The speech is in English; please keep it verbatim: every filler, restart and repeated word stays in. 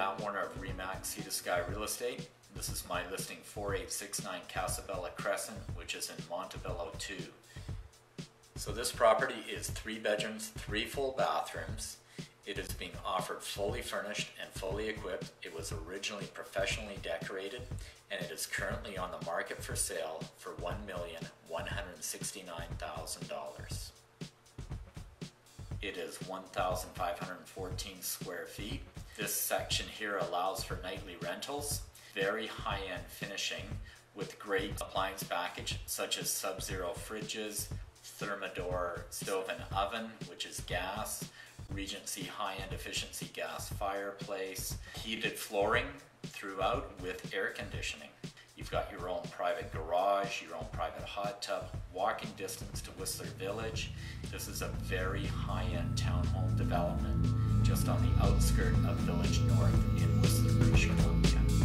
Matt Warner of Remax Sea to Sky Real Estate. This is my listing four eight six nine Casabella Crescent, which is in Montebello two. So this property is three bedrooms, three full bathrooms. It is being offered fully furnished and fully equipped. It was originally professionally decorated, and it is currently on the market for sale for one million one hundred sixty-nine thousand dollars. It is one thousand five hundred fourteen square feet. This section here allows for nightly rentals, very high-end finishing with great appliance package such as Sub-Zero fridges, Thermador stove and oven, which is gas, Regency high-end efficiency gas fireplace, heated flooring throughout with air conditioning. You've got your own private garage, your own private hot tub, walking distance to Whistler Village. This is a very high-end townhome development just on the outskirts of Village North in Whistler, British Columbia.